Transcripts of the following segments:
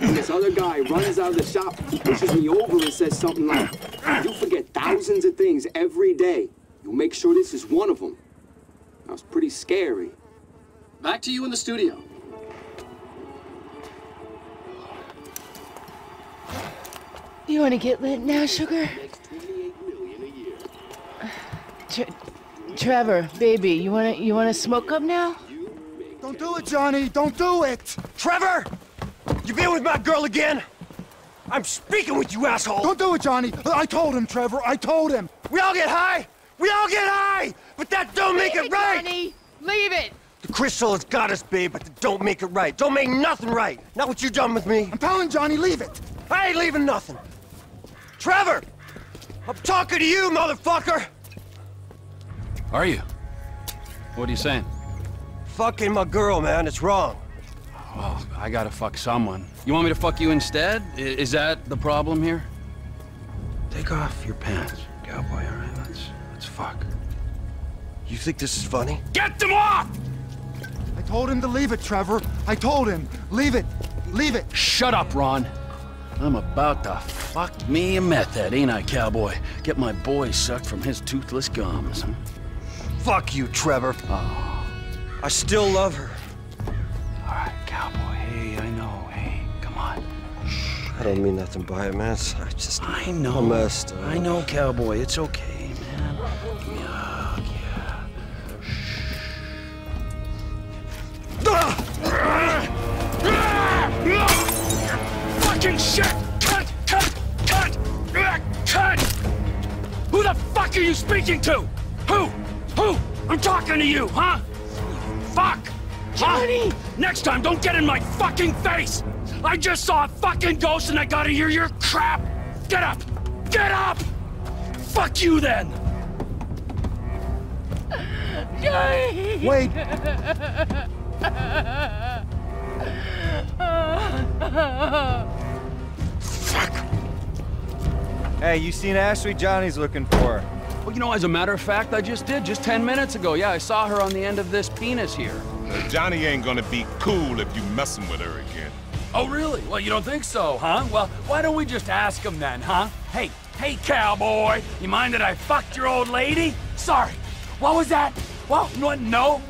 and this other guy runs out of the shop, he pushes me over and says something like, you forget thousands of things every day. You'll make sure this is one of them. That was pretty scary. Back to you in the studio. You want to get lit now, sugar? Trevor, baby, you wanna smoke up now? Don't do it, Johnny. Don't do it. Trevor, you been with my girl again? I'm speaking with you, asshole. Don't do it, Johnny. I told him, Trevor. I told him. We all get high. We all get high. But that don't make it right. Johnny, leave it. The crystal has got us, babe, but that don't make it right. Don't make nothing right. Not what you done with me. I'm telling Johnny, leave it. I ain't leaving nothing. Trevor, I'm talking to you, motherfucker. Are you? What are you saying? Fucking my girl, man. It's wrong. Well, I gotta fuck someone. You want me to fuck you instead? Is that the problem here? Take off your pants, cowboy. All right, let's fuck. You think this is funny? Get them off! I told him to leave it, Trevor. I told him. Leave it. Leave it. Shut up, Ron. I'm about to fuck me a method, ain't I, cowboy? Get my boy sucked from his toothless gums. Fuck you, Trevor. Oh. I still love her. All right, cowboy. Hey, I know. Hey, come on. Shh. I don't mean nothing by it, man. I just... I know. I'm messed up. I know, cowboy. It's okay, man. Yeah, yeah. Shh. Fucking shit! Cut! Cut! Cut! Cut! Who the fuck are you speaking to? Who? Who? I'm talking to you, huh? Fuck! Johnny! Huh? Next time, don't get in my fucking face! I just saw a fucking ghost and I gotta hear your crap! Get up! Get up! Fuck you then! Johnny! Wait! Fuck! Hey, you seen Ashley? Johnny's looking for her. Well, you know, as a matter of fact, I just did, just 10 minutes ago. Yeah, I saw her on the end of this penis here. Johnny ain't gonna be cool if you messing with her again. Oh, really? Well, you don't think so, huh? Well, why don't we just ask him then, huh? Hey, hey, cowboy, you mind that I fucked your old lady? Sorry, what was that? Well, no,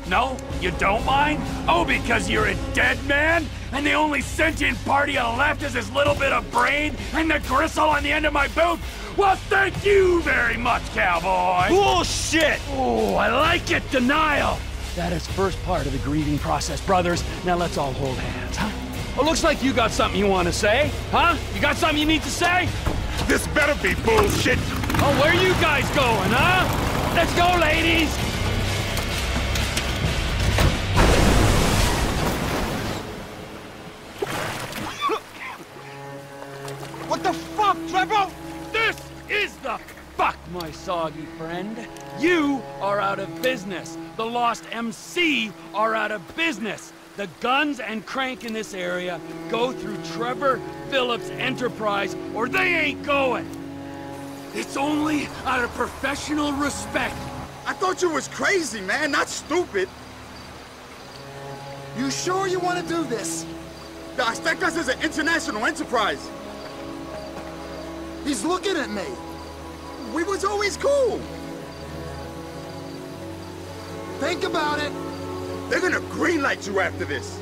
you don't mind? Oh, because you're a dead man? And the only sentient party I left is this little bit of brain and the gristle on the end of my boot? Well, thank you very much, cowboy. Bullshit! Oh, I like it, denial. That is first part of the grieving process, brothers. Now let's all hold hands, huh? Well, looks like you got something you want to say, huh? You got something you need to say? This better be bullshit. Oh, where you guys going, huh? Let's go, ladies. What the fuck, Trevor? Is the fuck, my soggy friend? You are out of business. The Lost MC are out of business. The guns and crank in this area go through Trevor Phillips Enterprise, or they ain't going. It's only out of professional respect. I thought you was crazy, man, not stupid. You sure you want to do this? The Aztecas is an international enterprise. He's looking at me. We was always cool. Think about it. They're gonna greenlight you after this.